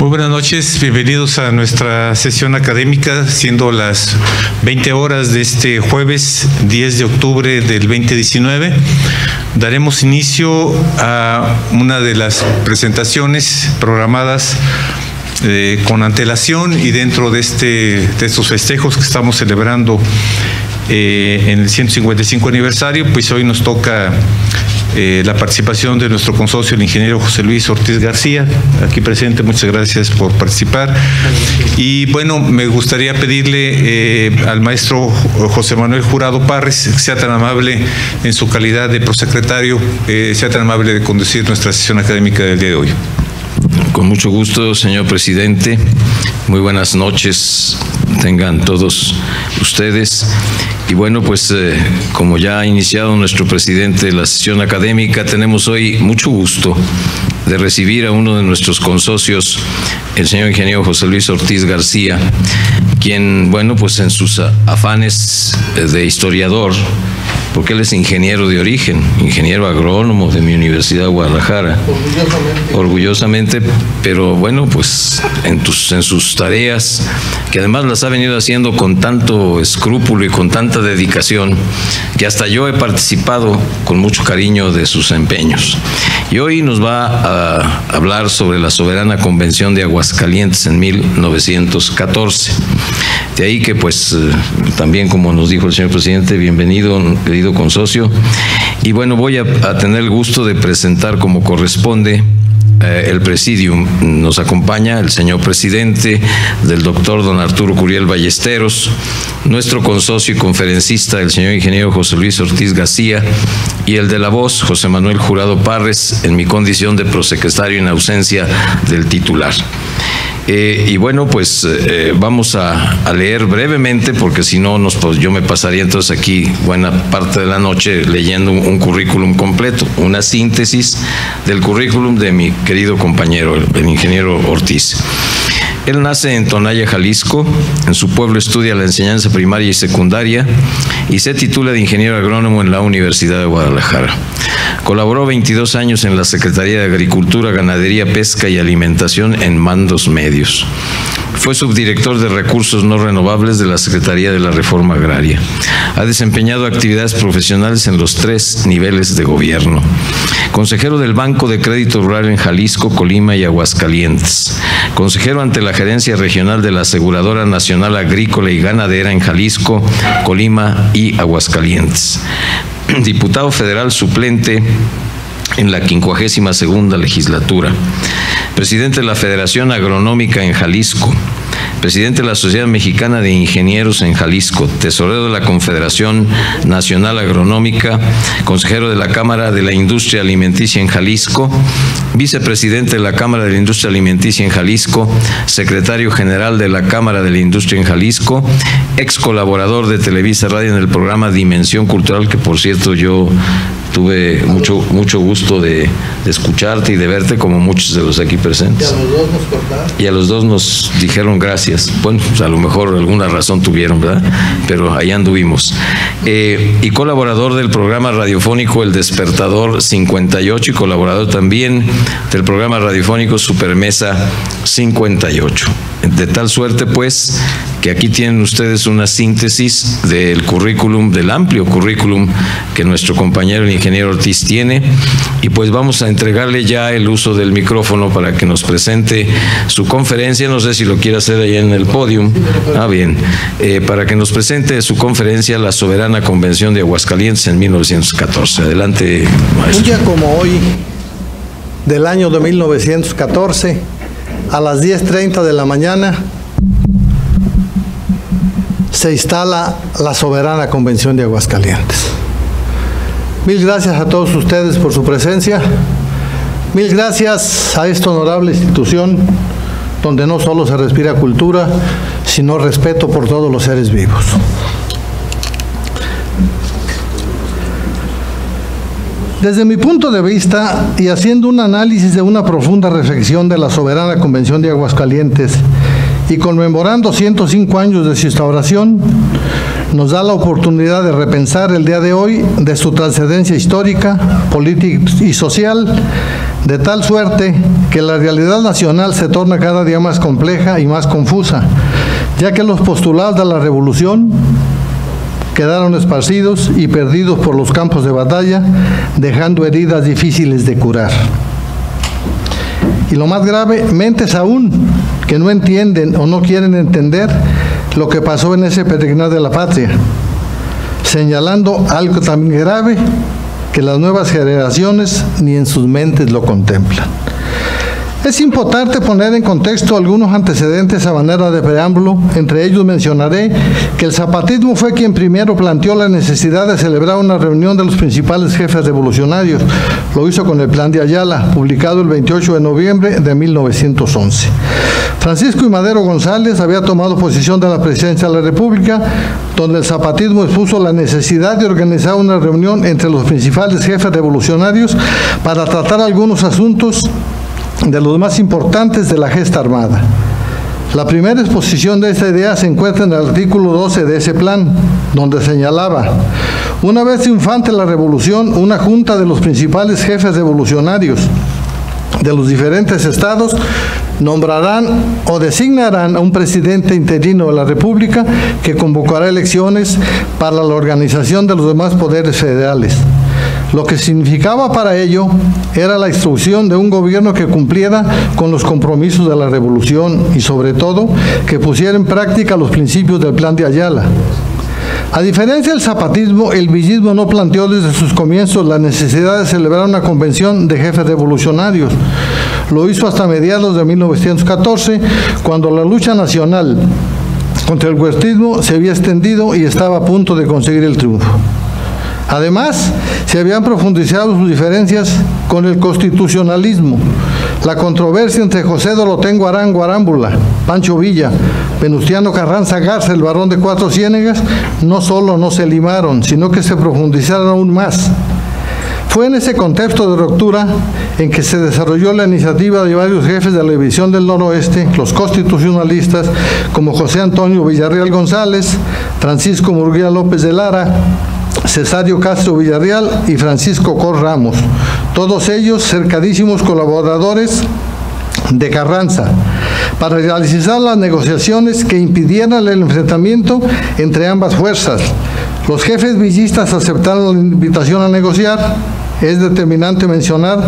Muy buenas noches, bienvenidos a nuestra sesión académica, siendo las 20 horas de este jueves 10 de octubre del 2019. Daremos inicio a una de las presentaciones programadas con antelación y dentro de estos festejos que estamos celebrando en el 155 aniversario, pues hoy nos toca la participación de nuestro consocio, el ingeniero José Luis Ortiz García, aquí presente. Muchas gracias por participar. Y bueno, me gustaría pedirle al maestro José Manuel Jurado Parres, que sea tan amable en su calidad de prosecretario, sea tan amable de conducir nuestra sesión académica del día de hoy. Con mucho gusto, señor presidente. Muy buenas noches tengan todos ustedes. Y bueno, pues como ya ha iniciado nuestro presidente la sesión académica, tenemos hoy mucho gusto de recibir a uno de nuestros consocios, el señor ingeniero José Luis Ortiz García, quien, bueno, pues en sus afanes de historiador, porque él es ingeniero de origen, ingeniero agrónomo de mi Universidad de Guadalajara, orgullosamente, pero bueno, pues en sus tareas, que además las ha venido haciendo con tanto escrúpulo y con tanta dedicación, que hasta yo he participado con mucho cariño de sus empeños. Y hoy nos va a hablar sobre la Soberana Convención de Aguascalientes en 1914. De ahí que, pues, también, como nos dijo el señor presidente, bienvenido, querido consocio. Y bueno, voy a tener el gusto de presentar, como corresponde, el presidium. Nos acompaña el señor presidente, del doctor don Arturo Curiel Ballesteros, nuestro consocio y conferencista, el señor ingeniero José Luis Ortiz García, y el de la voz, José Manuel Jurado Parres, en mi condición de prosecretario en ausencia del titular. Y bueno, pues vamos a leer brevemente, porque si no, yo me pasaría entonces aquí buena parte de la noche leyendo un currículum completo, una síntesis del currículum de mi querido compañero, el ingeniero Ortiz. Él nace en Tonaya, Jalisco. En su pueblo estudia la enseñanza primaria y secundaria y se titula de ingeniero agrónomo en la Universidad de Guadalajara. Colaboró 22 años en la Secretaría de Agricultura, Ganadería, Pesca y Alimentación en mandos medios. Fue subdirector de Recursos No Renovables de la Secretaría de la Reforma Agraria. Ha desempeñado actividades profesionales en los 3 niveles de gobierno. Consejero del Banco de Crédito Rural en Jalisco, Colima y Aguascalientes. Consejero ante la Gerencia Regional de la Aseguradora Nacional Agrícola y Ganadera en Jalisco, Colima y Aguascalientes. Diputado federal suplente en la 52ª legislatura, presidente de la Federación Agronómica en Jalisco, presidente de la Sociedad Mexicana de Ingenieros en Jalisco, tesorero de la Confederación Nacional Agronómica, consejero de la Cámara de la Industria Alimenticia en Jalisco, vicepresidente de la Cámara de la Industria Alimenticia en Jalisco, secretario general de la Cámara de la Industria en Jalisco, ex colaborador de Televisa Radio en el programa Dimensión Cultural, que por cierto yo tuve mucho gusto de escucharte y de verte, como muchos de los aquí presentes. Y a los dos nos dijeron gracias. Bueno, pues a lo mejor alguna razón tuvieron, ¿verdad? Pero ahí anduvimos. Y colaborador del programa radiofónico El Despertador 58 y colaborador también del programa radiofónico Supermesa 58. De tal suerte, pues, que aquí tienen ustedes una síntesis del currículum, del amplio currículum que nuestro compañero el ingeniero Ortiz tiene, y pues vamos a entregarle ya el uso del micrófono para que nos presente su conferencia. No sé si lo quiere hacer ahí en el podium. Ah, bien. Para que nos presente su conferencia, La Soberana Convención de Aguascalientes en 1914. Adelante, maestro. Un día como hoy, del año de 1914, a las 10:30 de la mañana, se instala la Soberana Convención de Aguascalientes. Mil gracias a todos ustedes por su presencia. Mil gracias a esta honorable institución, donde no solo se respira cultura, sino respeto por todos los seres vivos. Desde mi punto de vista, y haciendo un análisis de una profunda reflexión de la Soberana Convención de Aguascalientes, y conmemorando 105 años de su instauración, nos da la oportunidad de repensar el día de hoy de su trascendencia histórica, política y social, de tal suerte que la realidad nacional se torna cada día más compleja y más confusa, ya que los postulados de la revolución quedaron esparcidos y perdidos por los campos de batalla, dejando heridas difíciles de curar. Y lo más grave, mentes aún que no entienden o no quieren entender lo que pasó en ese peregrinar de la patria, señalando algo tan grave que las nuevas generaciones ni en sus mentes lo contemplan. Es importante poner en contexto algunos antecedentes a manera de preámbulo. Entre ellos mencionaré que el zapatismo fue quien primero planteó la necesidad de celebrar una reunión de los principales jefes revolucionarios. Lo hizo con el Plan de Ayala, publicado el 28 de noviembre de 1911. Francisco I. Madero González había tomado posición de la presidencia de la República, donde el zapatismo expuso la necesidad de organizar una reunión entre los principales jefes revolucionarios para tratar algunos asuntos de los más importantes de la gesta armada. La primera exposición de esta idea se encuentra en el artículo 12 de ese plan, donde señalaba: una vez triunfante la revolución, una junta de los principales jefes revolucionarios de los diferentes estados nombrarán o designarán a un presidente interino de la República que convocará elecciones para la organización de los demás poderes federales. Lo que significaba para ello era la instrucción de un gobierno que cumpliera con los compromisos de la revolución y, sobre todo, que pusiera en práctica los principios del Plan de Ayala. A diferencia del zapatismo, el villismo no planteó desde sus comienzos la necesidad de celebrar una convención de jefes revolucionarios. Lo hizo hasta mediados de 1914, cuando la lucha nacional contra el huertismo se había extendido y estaba a punto de conseguir el triunfo. Además, se habían profundizado sus diferencias con el constitucionalismo. La controversia entre José Dolotengo Arango Arámbula, Pancho Villa, Venustiano Carranza Garza, el Barón de Cuatro Ciénegas, no solo no se limaron, sino que se profundizaron aún más. Fue en ese contexto de ruptura en que se desarrolló la iniciativa de varios jefes de la División del Noroeste, los constitucionalistas, como José Antonio Villarreal González, Francisco Murguía López de Lara, Cesario Castro Villarreal y Francisco Cor Ramos, todos ellos cercadísimos colaboradores de Carranza, para realizar las negociaciones que impidieran el enfrentamiento entre ambas fuerzas. Los jefes villistas aceptaron la invitación a negociar. Es determinante mencionar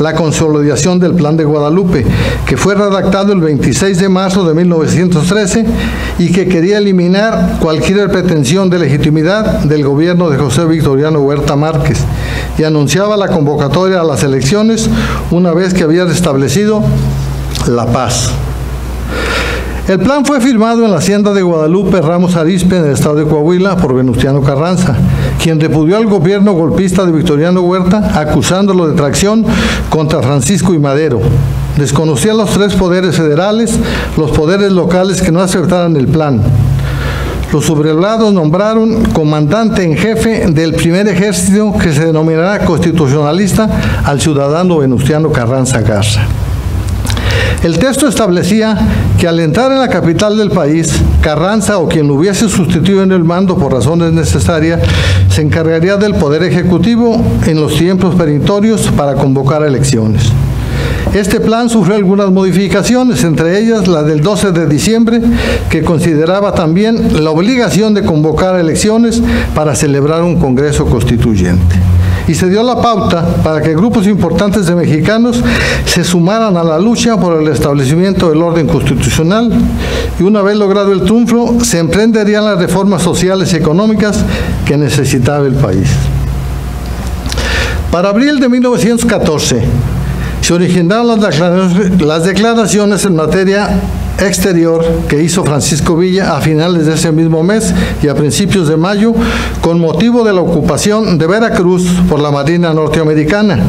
la consolidación del Plan de Guadalupe, que fue redactado el 26 de marzo de 1913 y que quería eliminar cualquier pretensión de legitimidad del gobierno de José Victoriano Huerta Márquez, y anunciaba la convocatoria a las elecciones una vez que había restablecido la paz. El plan fue firmado en la hacienda de Guadalupe Ramos Arizpe, en el estado de Coahuila, por Venustiano Carranza, quien repudió al gobierno golpista de Victoriano Huerta, acusándolo de traición contra Francisco I. Madero. Desconocía los tres poderes federales, los poderes locales que no aceptaran el plan. Los sublevados nombraron comandante en jefe del primer ejército, que se denominará constitucionalista, al ciudadano Venustiano Carranza Garza. El texto establecía que al entrar en la capital del país, Carranza o quien lo hubiese sustituido en el mando por razones necesarias, se encargaría del poder ejecutivo en los tiempos perentorios para convocar elecciones. Este plan sufrió algunas modificaciones, entre ellas la del 12 de diciembre, que consideraba también la obligación de convocar elecciones para celebrar un congreso constituyente. Y se dio la pauta para que grupos importantes de mexicanos se sumaran a la lucha por el establecimiento del orden constitucional, y una vez logrado el triunfo, se emprenderían las reformas sociales y económicas que necesitaba el país. Para abril de 1914, se originaron las declaraciones en materia exterior que hizo Francisco Villa a finales de ese mismo mes y a principios de mayo, con motivo de la ocupación de Veracruz por la Marina norteamericana,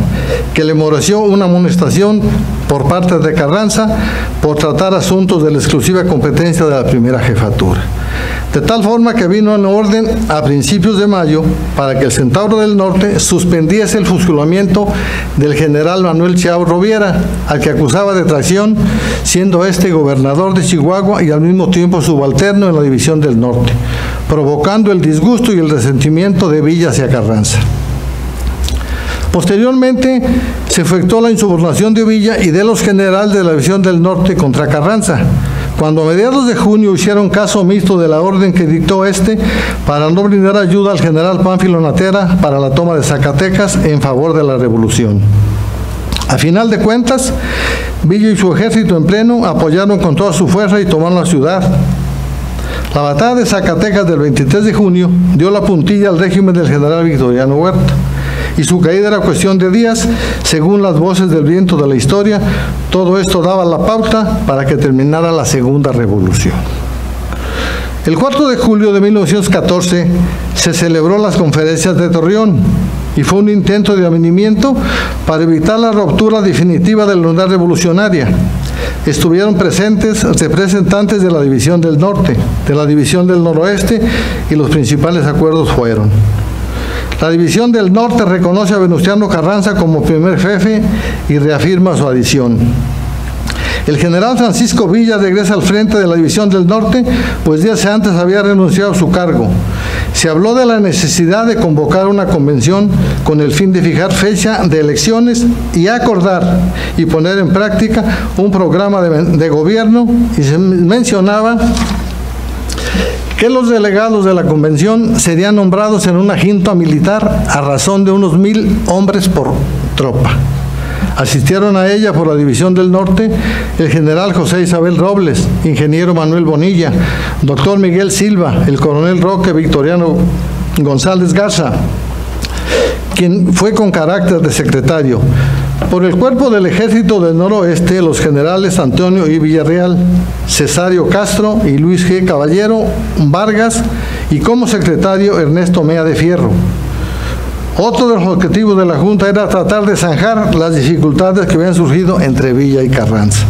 que le mereció una amonestación por parte de Carranza por tratar asuntos de la exclusiva competencia de la primera jefatura. De tal forma que vino en orden a principios de mayo para que el Centauro del Norte suspendiese el fusilamiento del general Manuel Chao Robiera, al que acusaba de traición, siendo este gobernador de Chihuahua y al mismo tiempo subalterno en la División del Norte, provocando el disgusto y el resentimiento de Villa hacia Carranza. Posteriormente se efectuó la insubordinación de Villa y de los generales de la División del Norte contra Carranza, cuando a mediados de junio hicieron caso omiso de la orden que dictó este para no brindar ayuda al general Pánfilo Natera para la toma de Zacatecas en favor de la revolución. A final de cuentas, Villa y su ejército en pleno apoyaron con toda su fuerza y tomaron la ciudad. La batalla de Zacatecas del 23 de junio dio la puntilla al régimen del general Victoriano Huerta, y su caída era cuestión de días, según las voces del viento de la historia. Todo esto daba la pauta para que terminara la Segunda Revolución. El 4 de julio de 1914 se celebró las conferencias de Torreón y fue un intento de avinimiento para evitar la ruptura definitiva de la unidad revolucionaria. Estuvieron presentes representantes de la División del Norte, de la División del Noroeste, y los principales acuerdos fueron: la División del Norte reconoce a Venustiano Carranza como primer jefe y reafirma su adición. El general Francisco Villa regresa al frente de la División del Norte, pues días antes había renunciado a su cargo. Se habló de la necesidad de convocar una convención con el fin de fijar fecha de elecciones y acordar y poner en práctica un programa de gobierno, y se mencionaba que los delegados de la convención serían nombrados en una junta militar a razón de unos 1000 hombres por tropa. Asistieron a ella por la División del Norte el general José Isabel Robles, ingeniero Manuel Bonilla, doctor Miguel Silva, el coronel Roque Victoriano González Garza, quien fue con carácter de secretario. Por el cuerpo del ejército del noroeste, los generales Antonio I. Villarreal, Cesario Castro y Luis G. Caballero Vargas, y como secretario Ernesto Mea de Fierro. Otro de los objetivos de la Junta era tratar de zanjar las dificultades que habían surgido entre Villa y Carranza.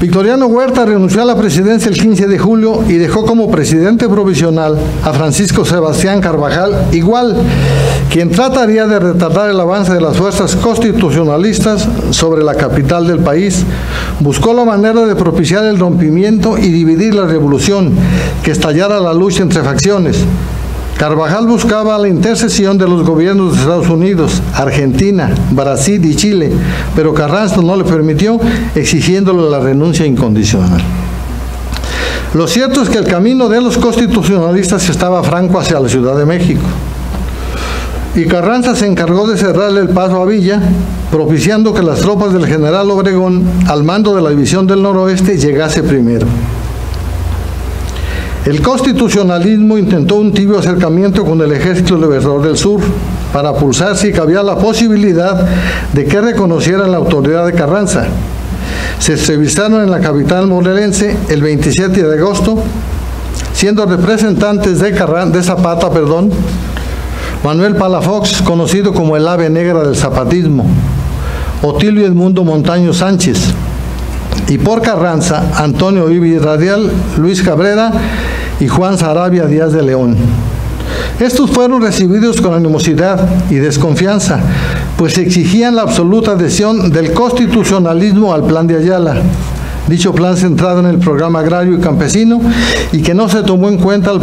Victoriano Huerta renunció a la presidencia el 15 de julio y dejó como presidente provisional a Francisco Sebastián Carvajal Igual, quien trataría de retardar el avance de las fuerzas constitucionalistas sobre la capital del país. Buscó la manera de propiciar el rompimiento y dividir la revolución, que estallara la lucha entre facciones. Carvajal buscaba la intercesión de los gobiernos de Estados Unidos, Argentina, Brasil y Chile, pero Carranza no le permitió, exigiéndole la renuncia incondicional. Lo cierto es que el camino de los constitucionalistas estaba franco hacia la Ciudad de México, y Carranza se encargó de cerrarle el paso a Villa, propiciando que las tropas del general Obregón, al mando de la División del Noroeste, llegase primero. El constitucionalismo intentó un tibio acercamiento con el ejército libertador del sur para pulsar si cabía la posibilidad de que reconocieran la autoridad de Carranza. Se entrevistaron en la capital morelense el 27 de agosto, siendo representantes de Zapata, Manuel Palafox, conocido como el ave negra del zapatismo, Otilio Edmundo Montaño Sánchez, y por Carranza, Antonio I. Villarreal, Luis Cabrera y Juan Sarabia Díaz de León. Estos fueron recibidos con animosidad y desconfianza, pues exigían la absoluta adhesión del constitucionalismo al Plan de Ayala, dicho plan centrado en el programa agrario y campesino, y que no se tomó en cuenta el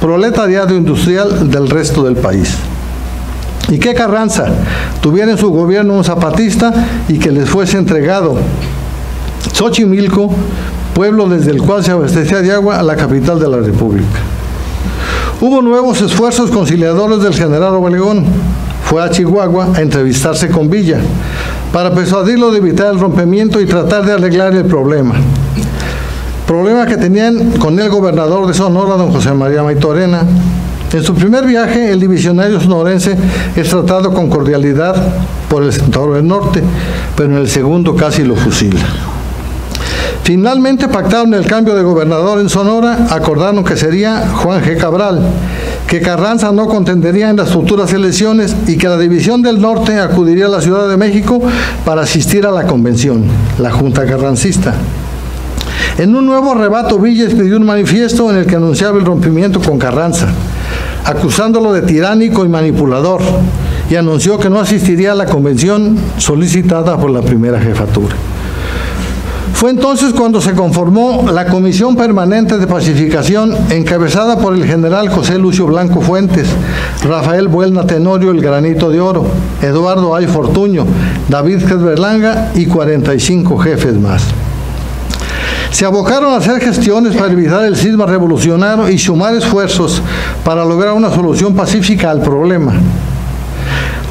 proletariado industrial del resto del país. Y que Carranza tuviera en su gobierno un zapatista y que les fuese entregado Xochimilco, pueblo desde el cual se abastecía de agua a la capital de la República. Hubo nuevos esfuerzos conciliadores del general Obregón. Fue a Chihuahua a entrevistarse con Villa para persuadirlo de evitar el rompimiento y tratar de arreglar el problema que tenían con el gobernador de Sonora, don José María Maitorena. En su primer viaje, el divisionario sonorense es tratado con cordialidad por el sector del norte, pero en el segundo casi lo fusila. Finalmente pactaron el cambio de gobernador en Sonora, acordaron que sería Juan G. Cabral, que Carranza no contendería en las futuras elecciones y que la División del Norte acudiría a la Ciudad de México para asistir a la convención, la Junta Carrancista. En un nuevo arrebato, Villa expidió un manifiesto en el que anunciaba el rompimiento con Carranza, acusándolo de tiránico y manipulador, y anunció que no asistiría a la convención solicitada por la primera jefatura. Fue entonces cuando se conformó la Comisión Permanente de Pacificación, encabezada por el general José Lucio Blanco Fuentes, Rafael Buelna Tenorio El Granito de Oro, Eduardo Ay Fortuño, David Gez Berlanga y 45 jefes más. Se abocaron a hacer gestiones para evitar el cisma revolucionario y sumar esfuerzos para lograr una solución pacífica al problema.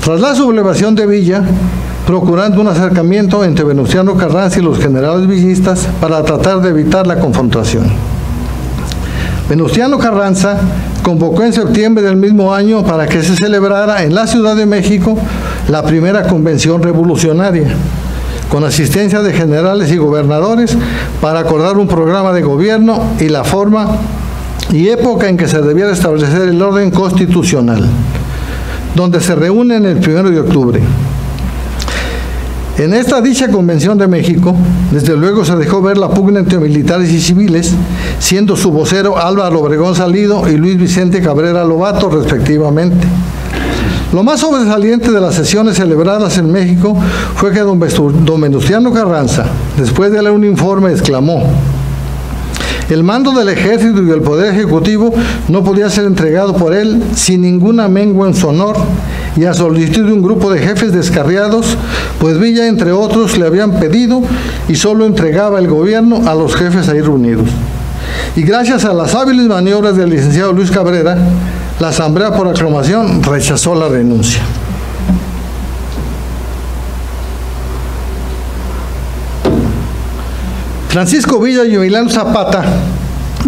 Tras la sublevación de Villa, procurando un acercamiento entre Venustiano Carranza y los generales villistas para tratar de evitar la confrontación. Venustiano Carranza convocó en septiembre del mismo año para que se celebrara en la Ciudad de México la primera convención revolucionaria, con asistencia de generales y gobernadores para acordar un programa de gobierno y la forma y época en que se debiera establecer el orden constitucional, donde se reúnen el 1 de octubre. En esta dicha Convención de México, desde luego se dejó ver la pugna entre militares y civiles, siendo su vocero Álvaro Obregón Salido y Luis Vicente Cabrera Lobato, respectivamente. Lo más sobresaliente de las sesiones celebradas en México fue que don Venustiano Carranza, después de leer un informe, exclamó: el mando del ejército y el poder ejecutivo no podía ser entregado por él sin ninguna mengua en su honor y a solicitud de un grupo de jefes descarriados, pues Villa, entre otros, le habían pedido y solo entregaba el gobierno a los jefes ahí reunidos. Y gracias a las hábiles maniobras del licenciado Luis Cabrera, la Asamblea por aclamación rechazó la renuncia. Francisco Villa y Emiliano Zapata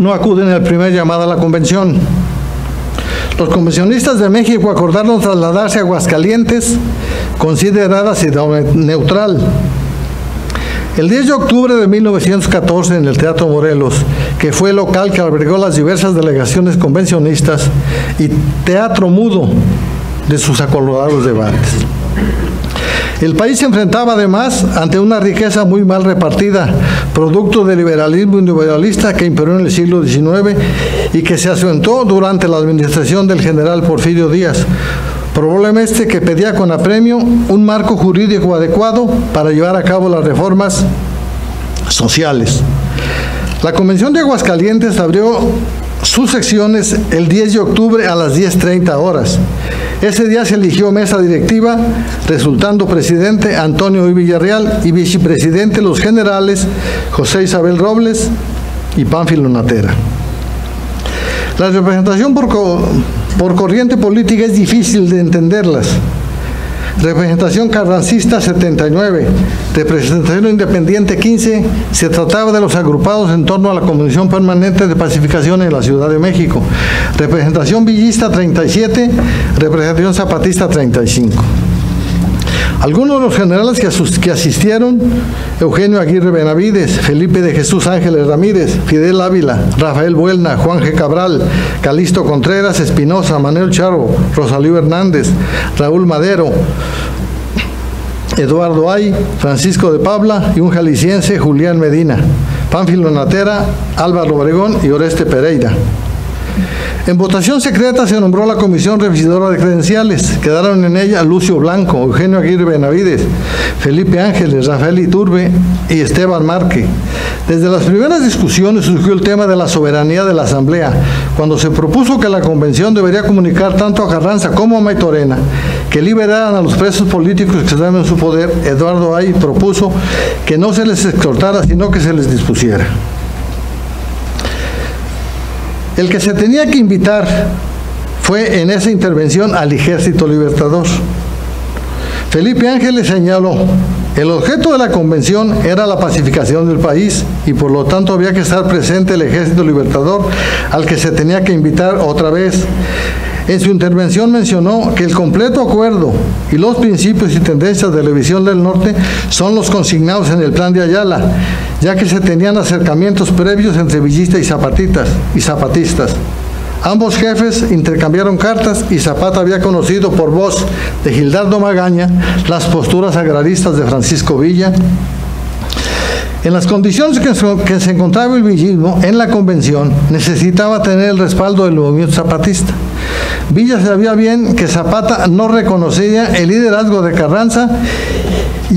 no acuden al primer llamado a la convención. Los convencionistas de México acordaron trasladarse a Aguascalientes, considerada ciudad neutral. El 10 de octubre de 1914, en el Teatro Morelos, que fue el local que albergó las diversas delegaciones convencionistas y teatro mudo de sus acalorados debates. El país se enfrentaba además ante una riqueza muy mal repartida, producto del liberalismo individualista que imperó en el siglo XIX y que se asentó durante la administración del general Porfirio Díaz, problema este que pedía con apremio un marco jurídico adecuado para llevar a cabo las reformas sociales. La Convención de Aguascalientes abrió sus secciones el 10 de octubre a las 10:30 horas. Ese día se eligió mesa directiva, resultando presidente Antonio I. Villarreal y vicepresidente los generales José Isabel Robles y Pánfilo Natera. La representación por corriente política es difícil de entenderlas. Representación carrancista 79, representación independiente 15, se trataba de los agrupados en torno a la Comisión Permanente de Pacificación en la Ciudad de México. Representación villista 37, representación zapatista 35. Algunos de los generales que asistieron: Eugenio Aguirre Benavides, Felipe de Jesús Ángeles Ramírez, Fidel Ávila, Rafael Buelna, Juan G. Cabral, Calixto Contreras Espinosa, Manuel Chao, Rosalío Hernández, Raúl Madero, Eduardo Ay, Francisco de Pabla y un jalisciense, Julián Medina, Pánfilo Natera, Álvaro Obregón y Oreste Pereira. En votación secreta se nombró la Comisión Revisadora de Credenciales. Quedaron en ella Lucio Blanco, Eugenio Aguirre Benavides, Felipe Ángeles, Rafael Iturbe y Esteban Márquez. Desde las primeras discusiones surgió el tema de la soberanía de la Asamblea, cuando se propuso que la Convención debería comunicar tanto a Carranza como a Maytorena que liberaran a los presos políticos que estaban en su poder. Eduardo Ay propuso que no se les exhortara, sino que se les dispusiera. El que se tenía que invitar fue en esa intervención al Ejército Libertador. Felipe Ángeles señaló: el objeto de la convención era la pacificación del país y por lo tanto había que estar presente el Ejército Libertador, al que se tenía que invitar otra vez. En su intervención mencionó que el completo acuerdo y los principios y tendencias de la División del Norte son los consignados en el Plan de Ayala, ya que se tenían acercamientos previos entre villistas y zapatistas. Ambos jefes intercambiaron cartas y Zapata había conocido por voz de Gildardo Magaña las posturas agraristas de Francisco Villa. En las condiciones que se encontraba el villismo en la convención, necesitaba tener el respaldo del movimiento zapatista. Villa sabía bien que Zapata no reconocería el liderazgo de Carranza,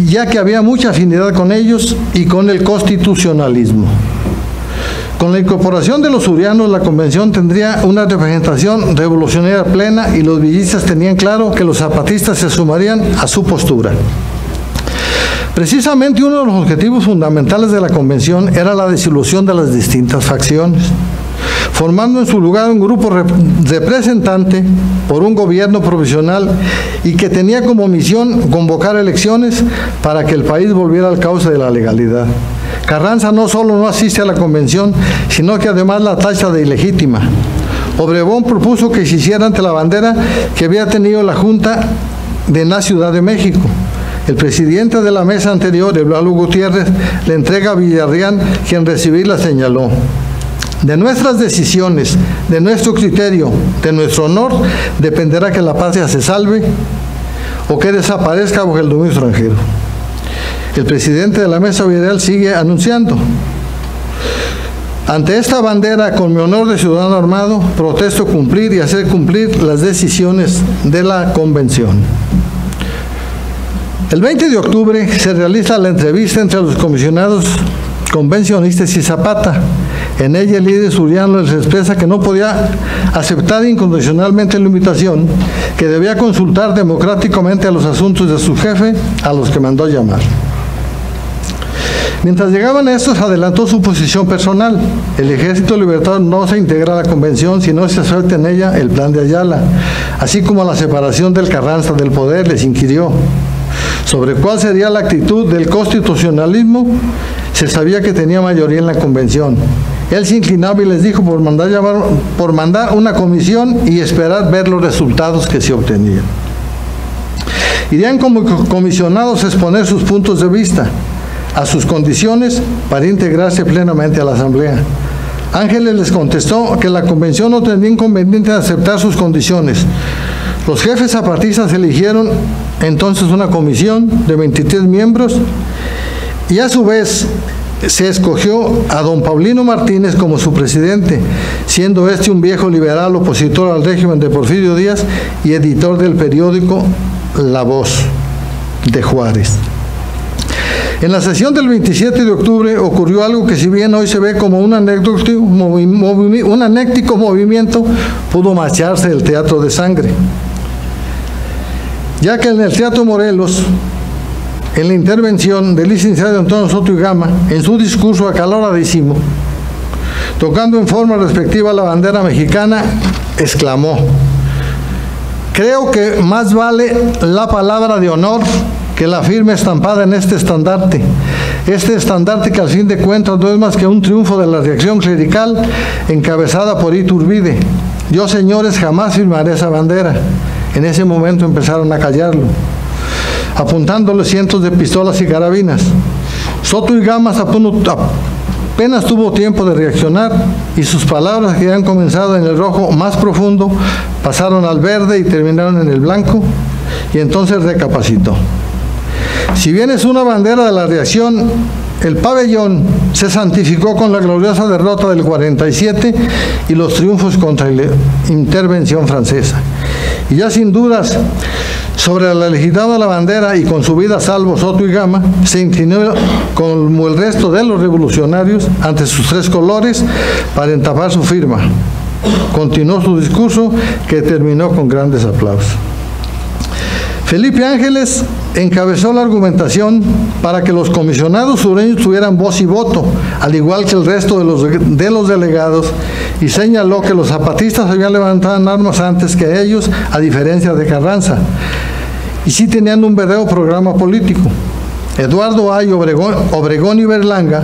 ya que había mucha afinidad con ellos y con el constitucionalismo. Con la incorporación de los surianos, la convención tendría una representación revolucionaria plena y los villistas tenían claro que los zapatistas se sumarían a su postura. Precisamente uno de los objetivos fundamentales de la convención era la disolución de las distintas facciones, formando en su lugar un grupo representante por un gobierno provisional y que tenía como misión convocar elecciones para que el país volviera al cauce de la legalidad. Carranza no solo no asiste a la convención, sino que además la tacha de ilegítima. Obregón propuso que se hiciera ante la bandera que había tenido la Junta de la Ciudad de México. El presidente de la mesa anterior, Eulalo Gutiérrez, le entrega a Villarreal, quien recibirla señaló: de nuestras decisiones, de nuestro criterio, de nuestro honor, dependerá que la patria se salve o que desaparezca bajo el dominio extranjero. El presidente de la mesa, Villarreal, sigue anunciando: ante esta bandera, con mi honor de ciudadano armado, protesto cumplir y hacer cumplir las decisiones de la convención. El 20 de octubre se realiza la entrevista entre los comisionados convencionistas y Zapata. En ella el líder suriano les expresa que no podía aceptar incondicionalmente la invitación, que debía consultar democráticamente a los asuntos de su jefe, a los que mandó llamar. Mientras llegaban estos, adelantó su posición personal. El Ejército Libertador no se integra a la convención, sino se suelta en ella el plan de Ayala, así como la separación del Carranza del poder. Les inquirió sobre cuál sería la actitud del constitucionalismo. Se sabía que tenía mayoría en la convención. Él se inclinaba y les dijo por mandar una comisión y esperar ver los resultados que se obtenían. Irían como comisionados a exponer sus puntos de vista, a sus condiciones para integrarse plenamente a la asamblea. Ángeles les contestó que la convención no tendría inconveniente en aceptar sus condiciones. Los jefes zapatistas eligieron entonces una comisión de 23 miembros y a su vez se escogió a don Paulino Martínez como su presidente, siendo este un viejo liberal opositor al régimen de Porfirio Díaz y editor del periódico La Voz de Juárez. En la sesión del 27 de octubre ocurrió algo que, si bien hoy se ve como un anecdótico movimiento, pudo marcharse el teatro de sangre, ya que en el Teatro Morelos, en la intervención del licenciado Antonio Soto y Gama, en su discurso acaloradísimo, tocando en forma respectiva la bandera mexicana, exclamó: creo que más vale la palabra de honor que la firma estampada en este estandarte que al fin de cuentas no es más que un triunfo de la reacción clerical encabezada por Iturbide. Yo, señores, jamás firmaré esa bandera. En ese momento empezaron a callarlo, apuntándole cientos de pistolas y carabinas. Soto y Gamas apenas tuvo tiempo de reaccionar y sus palabras, que habían comenzado en el rojo más profundo, pasaron al verde y terminaron en el blanco, y entonces recapacitó. Si bien es una bandera de la reacción, el pabellón se santificó con la gloriosa derrota del 47 y los triunfos contra la intervención francesa. Y ya sin dudas, sobre la legitimidad de la bandera y con su vida a salvo, Soto y Gama se inclinó como el resto de los revolucionarios ante sus tres colores para entapar su firma. Continuó su discurso, que terminó con grandes aplausos. Felipe Ángeles encabezó la argumentación para que los comisionados sureños tuvieran voz y voto, al igual que el resto de los delegados, y señaló que los zapatistas habían levantado en armas antes que ellos, a diferencia de Carranza, y sí tenían un verdadero programa político. Eduardo Ay, Obregón y Berlanga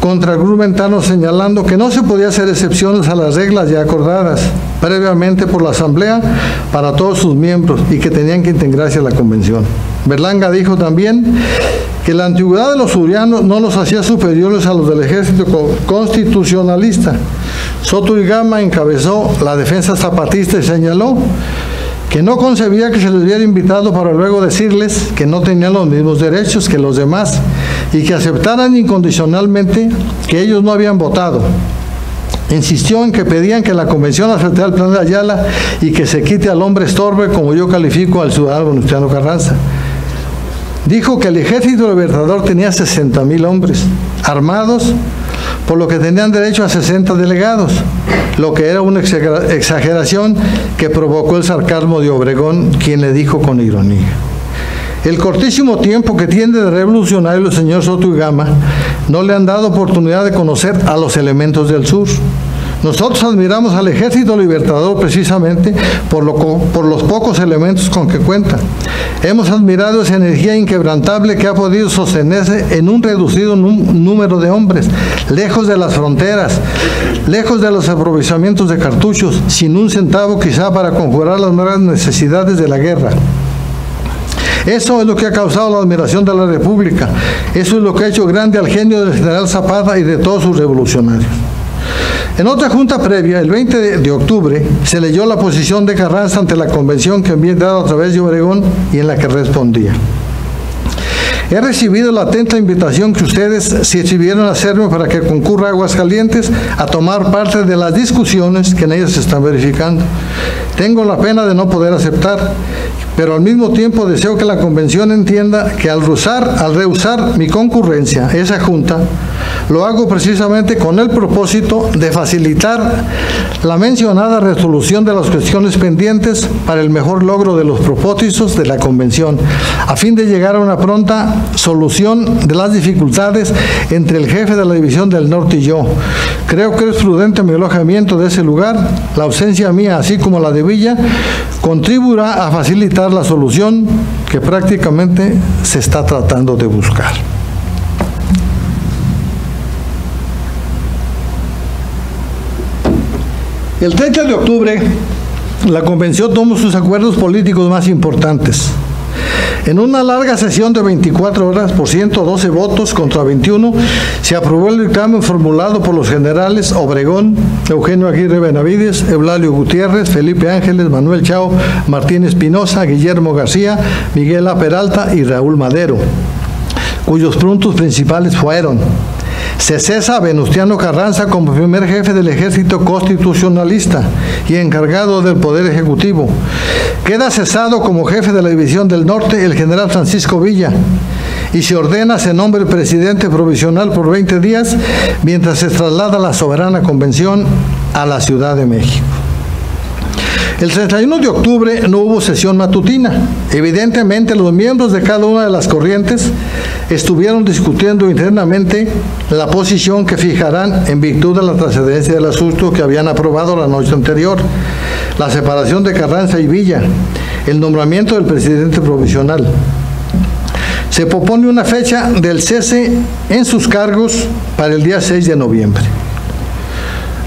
contraargumentaron señalando que no se podía hacer excepciones a las reglas ya acordadas previamente por la asamblea para todos sus miembros y que tenían que integrarse a la convención. Berlanga dijo también que la antigüedad de los surianos no los hacía superiores a los del ejército constitucionalista. Soto y Gama encabezó la defensa zapatista y señaló que no concebía que se les hubiera invitado para luego decirles que no tenían los mismos derechos que los demás y que aceptaran incondicionalmente que ellos no habían votado. Insistió en que pedían que la convención aceptara el plan de Ayala y que se quite al hombre estorbe, como yo califico al ciudadano Venustiano Carranza. Dijo que el ejército libertador tenía 60,000 hombres armados, por lo que tenían derecho a 60 delegados, lo que era una exageración que provocó el sarcasmo de Obregón, quien le dijo con ironía: el cortísimo tiempo que tiene de revolucionario el señor Soto y Gama no le han dado oportunidad de conocer a los elementos del sur. Nosotros admiramos al ejército libertador precisamente por los pocos elementos con que cuenta. Hemos admirado esa energía inquebrantable que ha podido sostenerse en un reducido número de hombres, lejos de las fronteras, lejos de los aprovisionamientos de cartuchos, sin un centavo quizá para conjurar las nuevas necesidades de la guerra. Eso es lo que ha causado la admiración de la República. Eso es lo que ha hecho grande al genio del general Zapata y de todos sus revolucionarios. En otra junta previa, el 20 de octubre, se leyó la posición de Carranza ante la convención que había dado a través de Obregón y en la que respondía: he recibido la atenta invitación que ustedes se atrevieron a hacerme para que concurra a Aguascalientes a tomar parte de las discusiones que en ellas se están verificando. Tengo la pena de no poder aceptar, pero al mismo tiempo deseo que la convención entienda que al rehusar mi concurrencia a esa junta, lo hago precisamente con el propósito de facilitar la mencionada resolución de las cuestiones pendientes para el mejor logro de los propósitos de la convención, a fin de llegar a una pronta solución de las dificultades entre el jefe de la División del Norte y yo. Creo que es prudente mi alojamiento de ese lugar. La ausencia mía, así como la de Villa, contribuirá a facilitar la solución que prácticamente se está tratando de buscar. El 30 de octubre, la convención tomó sus acuerdos políticos más importantes. En una larga sesión de 24 horas, por 112 votos contra 21, se aprobó el dictamen formulado por los generales Obregón, Eugenio Aguirre Benavides, Eulalio Gutiérrez, Felipe Ángeles, Manuel Chao, Martín Espinosa, Guillermo García, Miguel A. Peralta y Raúl Madero, cuyos puntos principales fueron: se cesa a Venustiano Carranza como primer jefe del ejército constitucionalista y encargado del Poder Ejecutivo. Queda cesado como jefe de la División del Norte el general Francisco Villa y se ordena se nombre el presidente provisional por 20 días mientras se traslada la Soberana Convención a la Ciudad de México. El 31 de octubre no hubo sesión matutina. Evidentemente, los miembros de cada una de las corrientes estuvieron discutiendo internamente la posición que fijarán en virtud de la trascendencia del asunto que habían aprobado la noche anterior: la separación de Carranza y Villa, el nombramiento del presidente provisional. Se propone una fecha del cese en sus cargos para el día 6 de noviembre.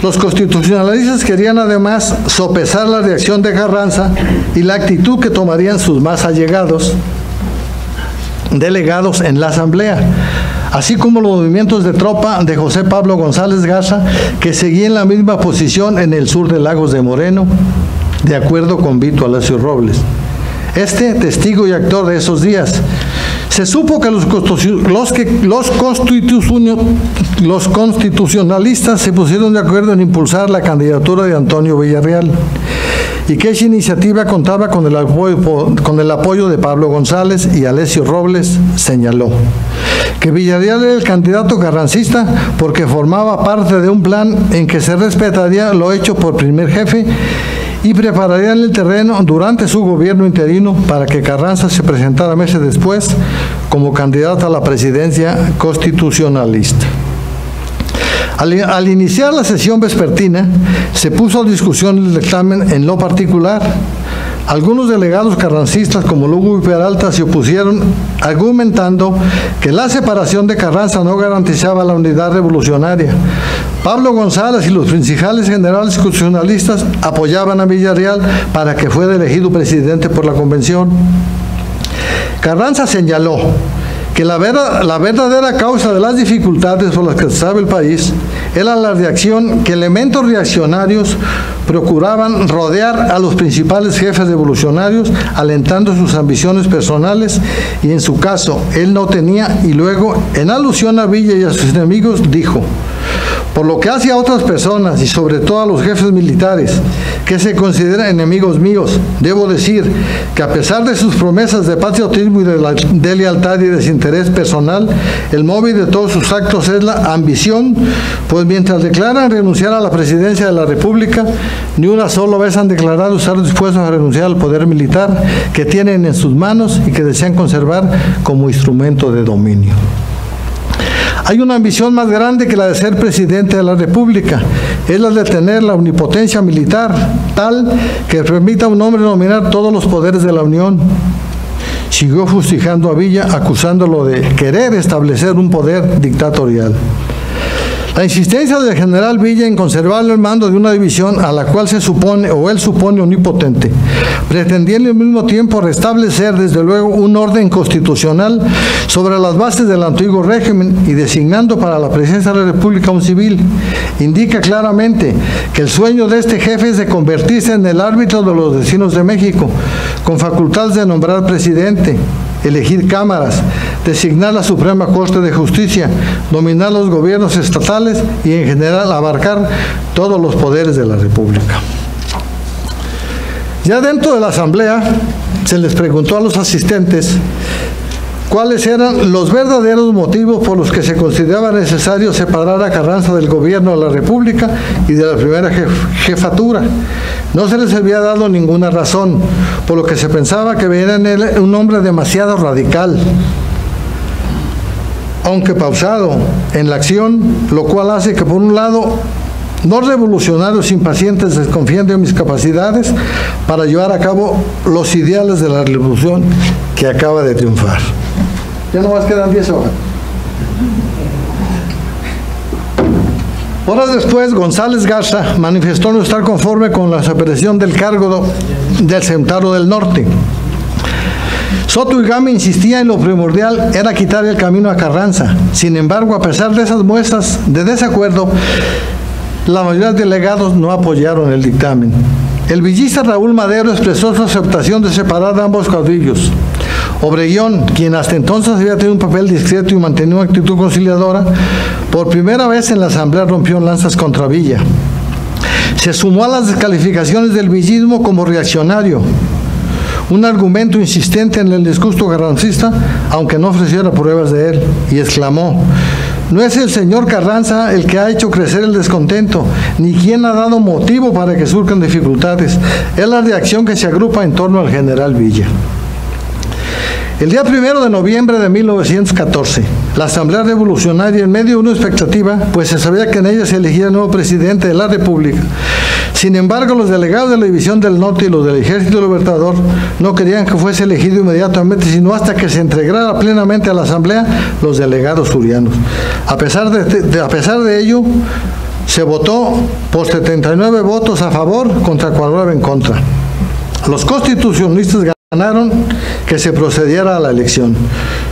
Los constitucionalistas querían además sopesar la reacción de Carranza y la actitud que tomarían sus más allegados delegados en la Asamblea, así como los movimientos de tropa de José Pablo González Garza, que seguían la misma posición en el sur de Lagos de Moreno, de acuerdo con Vito Alessio Robles, testigo y actor de esos días. Se supo que los constitucionalistas se pusieron de acuerdo en impulsar la candidatura de Antonio Villarreal y que esa iniciativa contaba con el apoyo de Pablo González y Alessio Robles. Señaló que Villarreal era el candidato carrancista porque formaba parte de un plan en que se respetaría lo hecho por primer jefe y prepararían el terreno durante su gobierno interino para que Carranza se presentara meses después como candidato a la presidencia constitucionalista. Al iniciar la sesión vespertina, se puso a discusión el dictamen en lo particular. Algunos delegados carrancistas, como Lugo y Peralta, se opusieron argumentando que la separación de Carranza no garantizaba la unidad revolucionaria. Pablo González y los principales generales constitucionalistas apoyaban a Villarreal para que fuera elegido presidente por la convención. Carranza señaló que la verdadera causa de las dificultades por las que atravesaba el país era la reacción que elementos reaccionarios procuraban rodear a los principales jefes revolucionarios, alentando sus ambiciones personales, y en su caso él no tenía, y luego, en alusión a Villa y a sus enemigos, dijo: Por lo que hace a otras personas y sobre todo a los jefes militares que se consideran enemigos míos, debo decir que a pesar de sus promesas de patriotismo y de lealtad y desinterés personal, el móvil de todos sus actos es la ambición, pues mientras declaran renunciar a la presidencia de la República, ni una sola vez han declarado estar dispuestos a renunciar al poder militar que tienen en sus manos y que desean conservar como instrumento de dominio. Hay una ambición más grande que la de ser presidente de la República, es la de tener la omnipotencia militar, tal que permita a un hombre dominar todos los poderes de la Unión. Siguió fustigando a Villa, acusándolo de querer establecer un poder dictatorial. La insistencia del general Villa en conservarle el mando de una división a la cual se supone o él supone omnipotente, pretendiendo al mismo tiempo restablecer desde luego un orden constitucional sobre las bases del antiguo régimen y designando para la presidencia de la República un civil, indica claramente que el sueño de este jefe es de convertirse en el árbitro de los vecinos de México, con facultades de nombrar presidente, elegir cámaras, designar la Suprema Corte de Justicia, dominar los gobiernos estatales y en general abarcar todos los poderes de la República. Ya dentro de la Asamblea se les preguntó a los asistentes cuáles eran los verdaderos motivos por los que se consideraba necesario separar a Carranza del gobierno de la República y de la primera jefatura. No se les había dado ninguna razón, por lo que se pensaba que era en él un hombre demasiado radical, aunque pausado en la acción, lo cual hace que por un lado los revolucionarios impacientes desconfían de mis capacidades para llevar a cabo los ideales de la revolución que acaba de triunfar. Ya nomás quedan 10 horas. Horas después, González Garza manifestó no estar conforme con la separación del cargo del Centauro del Norte. Soto y Game insistía en lo primordial era quitar el camino a Carranza. Sin embargo, a pesar de esas muestras de desacuerdo, la mayoría de delegados no apoyaron el dictamen. El villista Raúl Madero expresó su aceptación de separar ambos caudillos. Obregón, quien hasta entonces había tenido un papel discreto y mantenía una actitud conciliadora, por primera vez en la Asamblea rompió lanzas contra Villa. Se sumó a las descalificaciones del villismo como reaccionario, un argumento insistente en el discurso carrancista, aunque no ofreciera pruebas de él, y exclamó: «No es el señor Carranza el que ha hecho crecer el descontento, ni quien ha dado motivo para que surjan dificultades, es la reacción que se agrupa en torno al general Villa». El día 1 de noviembre de 1914, la Asamblea Revolucionaria, en medio de una expectativa, pues se sabía que en ella se elegía el nuevo presidente de la República. Sin embargo, los delegados de la División del Norte y los del Ejército Libertador no querían que fuese elegido inmediatamente, sino hasta que se integrara plenamente a la Asamblea los delegados surianos. A pesar de ello, se votó por 79 votos a favor contra 49 en contra. Los constitucionalistas ganaron que se procediera a la elección.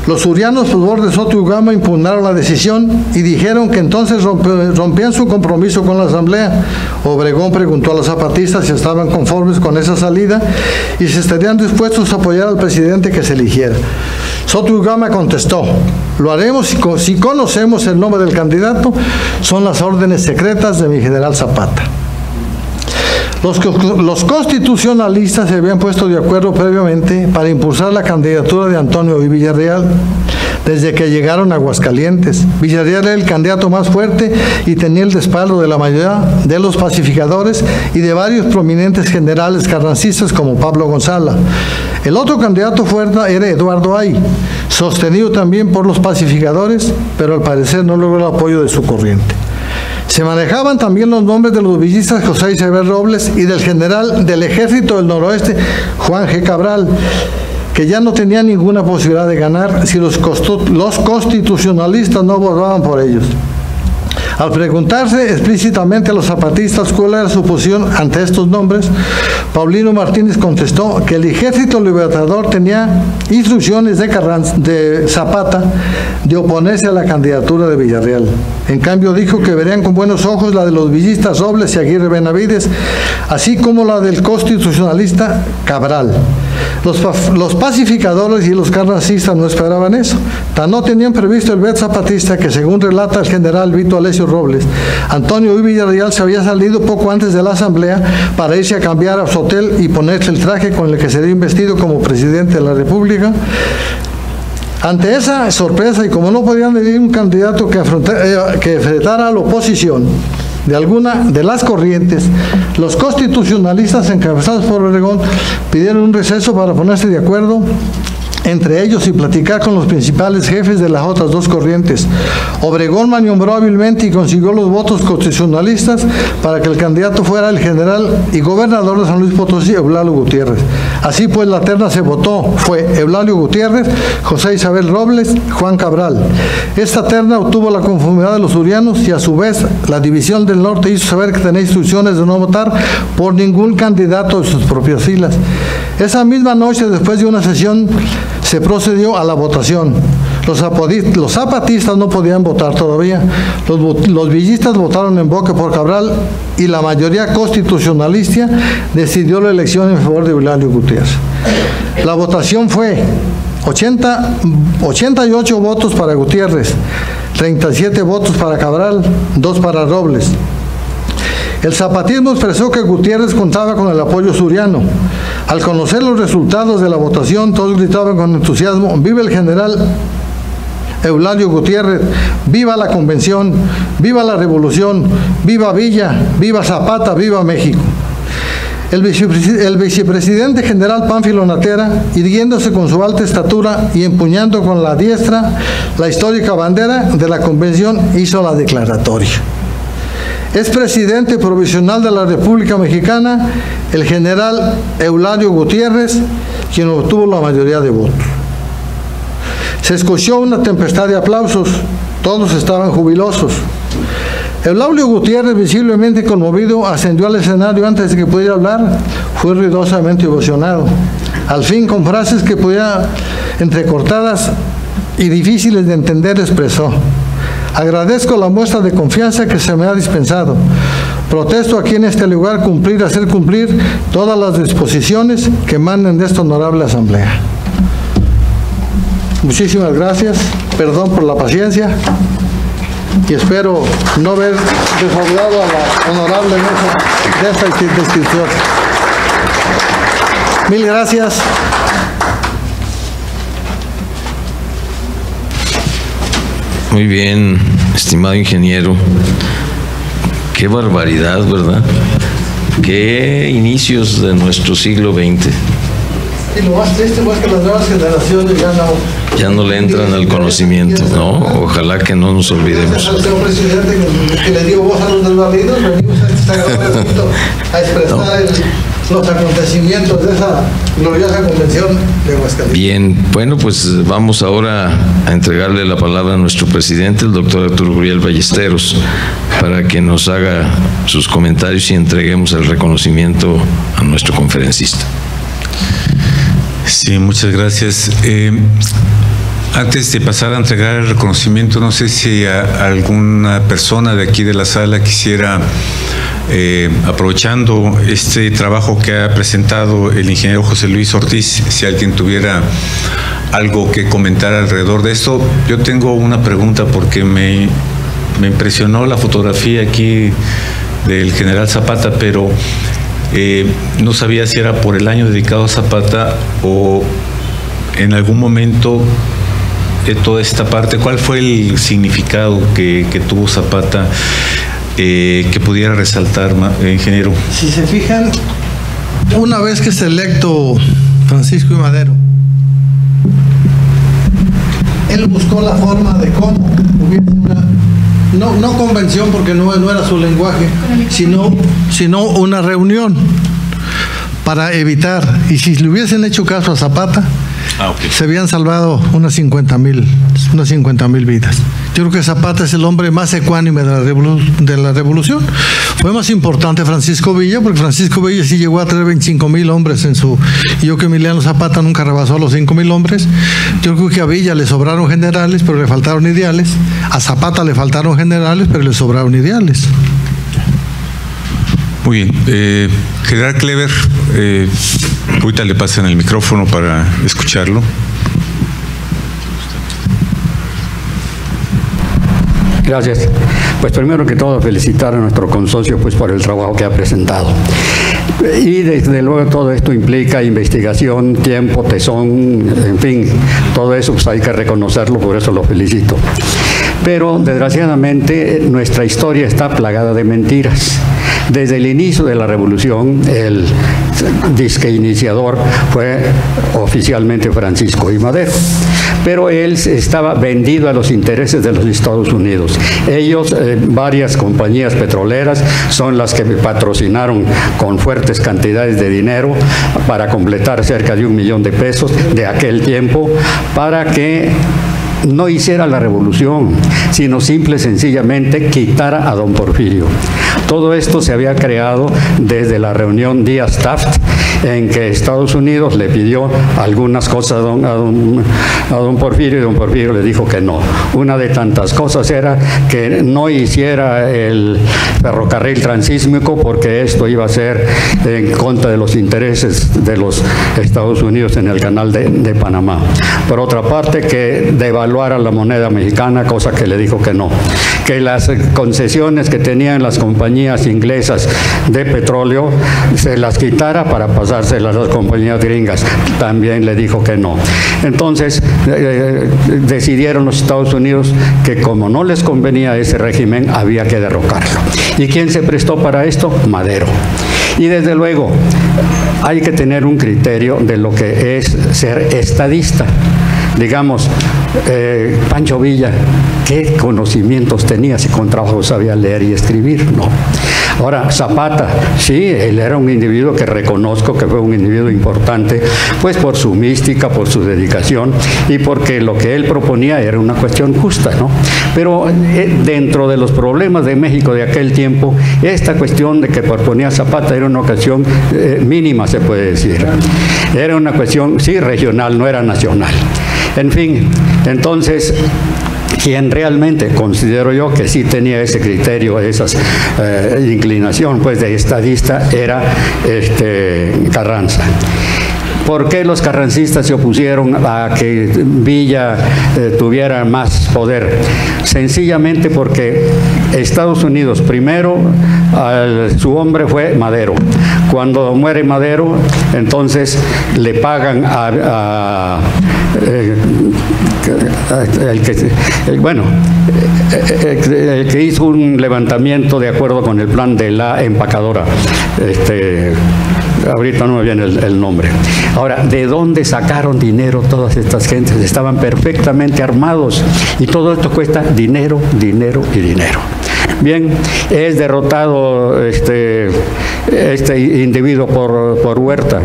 Los surianos, por favor de Soto y Gama, impugnaron la decisión y dijeron que entonces rompían su compromiso con la Asamblea. Obregón preguntó a los zapatistas si estaban conformes con esa salida y si estarían dispuestos a apoyar al presidente que se eligiera. Soto y Gama contestó: «Lo haremos si conocemos el nombre del candidato, son las órdenes secretas de mi general Zapata». Los constitucionalistas se habían puesto de acuerdo previamente para impulsar la candidatura de Antonio I. Villarreal. Desde que llegaron a Aguascalientes, Villarreal era el candidato más fuerte y tenía el respaldo de la mayoría de los pacificadores y de varios prominentes generales carrancistas como Pablo González. El otro candidato fuerte era Eduardo Ay, sostenido también por los pacificadores, pero al parecer no logró el apoyo de su corriente. Se manejaban también los nombres de los villistas José Isabel Robles y del general del Ejército del Noroeste, Juan G. Cabral, que ya no tenía ninguna posibilidad de ganar si los constitucionalistas no votaban por ellos. Al preguntarse explícitamente a los zapatistas cuál era su posición ante estos nombres, Paulino Martínez contestó que el Ejército Libertador tenía instrucciones de Zapata de oponerse a la candidatura de Villarreal. En cambio dijo que verían con buenos ojos la de los villistas Robles y Aguirre Benavides, así como la del constitucionalista Cabral. Los pacificadores y los carrancistas no esperaban eso, tan no tenían previsto el bet zapatista que, según relata el general Vito Alessio Robles, Antonio I. Villarreal se había salido poco antes de la asamblea para irse a cambiar a su hotel y ponerse el traje con el que sería investido como presidente de la República. Ante esa sorpresa, y como no podían elegir un candidato que enfrentara a la oposición de alguna de las corrientes, los constitucionalistas encabezados por Obregón pidieron un receso para ponerse de acuerdo entre ellos y platicar con los principales jefes de las otras dos corrientes. Obregón maniobró hábilmente y consiguió los votos constitucionalistas para que el candidato fuera el general y gobernador de San Luis Potosí, Eulalio Gutiérrez. Así pues, la terna se votó, fue Eulalio Gutiérrez, José Isabel Robles, Juan Cabral. Esta terna obtuvo la conformidad de los urianos y a su vez la División del Norte hizo saber que tenía instrucciones de no votar por ningún candidato de sus propias filas. Esa misma noche, después de una sesión, se procedió a la votación. Los zapatistas no podían votar todavía. Los villistas votaron en bloque por Cabral y la mayoría constitucionalista decidió la elección en favor de Eulalio Gutiérrez. La votación fue 88 votos para Gutiérrez, 37 votos para Cabral, 2 para Robles. El zapatismo expresó que Gutiérrez contaba con el apoyo suriano. Al conocer los resultados de la votación, todos gritaban con entusiasmo: ¡viva el general Eulalio Gutiérrez! ¡Viva la convención! ¡Viva la revolución! ¡Viva Villa! ¡Viva Zapata! ¡Viva México! El vicepresidente general Pánfilo Natera, irguiéndose con su alta estatura y empuñando con la diestra la histórica bandera de la convención, hizo la declaratoria. Es presidente provisional de la República Mexicana el general Eulalio Gutiérrez, quien obtuvo la mayoría de votos. Se escuchó una tempestad de aplausos, todos estaban jubilosos. Eulalio Gutiérrez, visiblemente conmovido, ascendió al escenario antes de que pudiera hablar, fue ruidosamente emocionado. Al fin, con frases que pudiera entrecortadas y difíciles de entender, expresó: agradezco la muestra de confianza que se me ha dispensado. Protesto aquí en este lugar cumplir, hacer cumplir todas las disposiciones que manden de esta honorable asamblea. Muchísimas gracias, perdón por la paciencia y espero no haber defraudado a la honorable mesa de esta institución. Mil gracias. Muy bien, estimado ingeniero. Qué barbaridad, ¿verdad? Qué inicios de nuestro siglo XX. Y lo más triste es que las nuevas generaciones ya no le entran al conocimiento, ¿no? Ojalá que no nos olvidemos. El señor presidente que le dio voz a los desvalidos, venimos a esta gran a expresar los acontecimientos de esa gloriosa convención de Aguascalientes. Bien, bueno, pues vamos ahora a entregarle la palabra a nuestro presidente, el doctor Arturo Curiel Ballesteros, para que nos haga sus comentarios y entreguemos el reconocimiento a nuestro conferencista. Sí, muchas gracias. Antes de pasar a entregar el reconocimiento, no sé si alguna persona de aquí de la sala quisiera, aprovechando este trabajo que ha presentado el ingeniero José Luis Ortiz, si alguien tuviera algo que comentar alrededor de esto. Yo tengo una pregunta porque me impresionó la fotografía aquí del general Zapata, pero no sabía si era por el año dedicado a Zapata o en algún momento de toda esta parte. ¿Cuál fue el significado que tuvo Zapata? Que pudiera resaltar, ingeniero. Si se fijan, una vez que se electo Francisco I. Madero, él buscó la forma de cómo hubiese una, no convención porque no era su lenguaje, sino una reunión para evitar, y si le hubiesen hecho caso a Zapata, Okay. Se habían salvado unas 50 mil vidas. Yo creo que Zapata es el hombre más ecuánime de la revolución. Fue más importante Francisco Villa, porque Francisco Villa sí llegó a tener 25 mil hombres en su... Yo que Emiliano Zapata nunca rebasó los 5 mil hombres. Yo creo que a Villa le sobraron generales, pero le faltaron ideales. A Zapata le faltaron generales, pero le sobraron ideales. Muy bien. General Clever, ahorita le pasan el micrófono para escucharlo. Gracias. Pues primero que todo felicitar a nuestro consorcio pues por el trabajo que ha presentado. Y desde luego todo esto implica investigación, tiempo, tesón, en fin, todo eso pues hay que reconocerlo, por eso lo felicito. Pero desgraciadamente nuestra historia está plagada de mentiras. Desde el inicio de la revolución, el disque iniciador fue oficialmente Francisco I. Madero, pero él estaba vendido a los intereses de los Estados Unidos. Ellos, varias compañías petroleras, son las que patrocinaron con fuertes cantidades de dinero para completar cerca de 1 millón de pesos de aquel tiempo para que no hiciera la revolución, sino simple y sencillamente quitara a don Porfirio. Todo esto se había creado desde la reunión Díaz-Taft, en que Estados Unidos le pidió algunas cosas a don Porfirio, y don Porfirio le dijo que no. Una de tantas cosas era que no hiciera el ferrocarril transísmico, porque esto iba a ser en contra de los intereses de los Estados Unidos en el canal de Panamá. Por otra parte, que devaluara la moneda mexicana, cosa que le dijo que no. Que las concesiones que tenían las compañías inglesas de petróleo se las quitara para pasárselas a las compañías gringas, también le dijo que no. Entonces decidieron los Estados Unidos que como no les convenía ese régimen había que derrocarlo. ¿Y quién se prestó para esto? Madero. Y desde luego hay que tener un criterio de lo que es ser estadista. Digamos, Pancho Villa, ¿qué conocimientos tenía si con trabajo sabía leer y escribir? No. Ahora, Zapata, sí, él era un individuo que reconozco que fue un individuo importante, pues por su mística, por su dedicación y porque lo que él proponía era una cuestión justa, ¿no? Pero dentro de los problemas de México de aquel tiempo, esta cuestión de que proponía Zapata era una ocasión mínima, se puede decir. Era una cuestión, sí, regional, no era nacional. En fin, entonces... quien realmente considero yo que sí tenía ese criterio, esa inclinación pues de estadista, era Carranza. ¿Por qué los carrancistas se opusieron a que Villa tuviera más poder? Sencillamente porque Estados Unidos, primero, su hombre fue Madero. Cuando muere Madero, entonces le pagan el que hizo un levantamiento de acuerdo con el plan de la empacadora. Ahorita no me viene el nombre. Ahora, ¿de dónde sacaron dinero todas estas gentes? Estaban perfectamente armados y todo esto cuesta dinero, dinero y dinero. Bien, es derrotado este individuo por Huerta.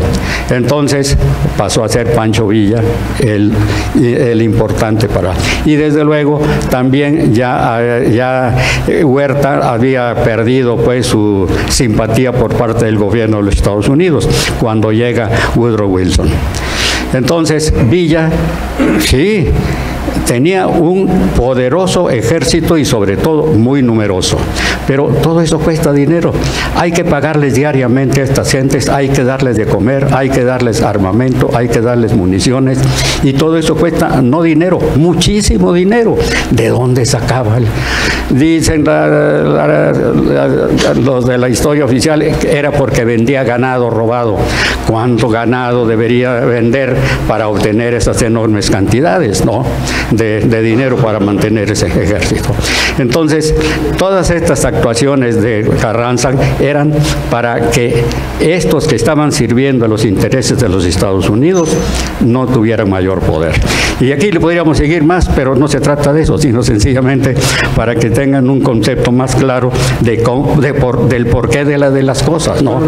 Entonces pasó a ser Pancho Villa el importante para... Y desde luego también ya Huerta había perdido pues su simpatía por parte del gobierno de los Estados Unidos cuando llega Woodrow Wilson. Entonces Villa, sí... tenía un poderoso ejército y sobre todo muy numeroso. Pero todo eso cuesta dinero. Hay que pagarles diariamente a estas gentes, hay que darles de comer, hay que darles armamento, hay que darles municiones. Y todo eso cuesta, no dinero, muchísimo dinero. ¿De dónde sacaban? Dicen los de la historia oficial, era porque vendía ganado robado. ¿Cuánto ganado debería vender para obtener esas enormes cantidades, no? De dinero para mantener ese ejército. Entonces, todas estas actuaciones de Carranza eran para que estos que estaban sirviendo a los intereses de los Estados Unidos no tuvieran mayor poder. Y aquí le podríamos seguir más, pero no se trata de eso, sino sencillamente para que tengan un concepto más claro del porqué de las cosas, ¿no?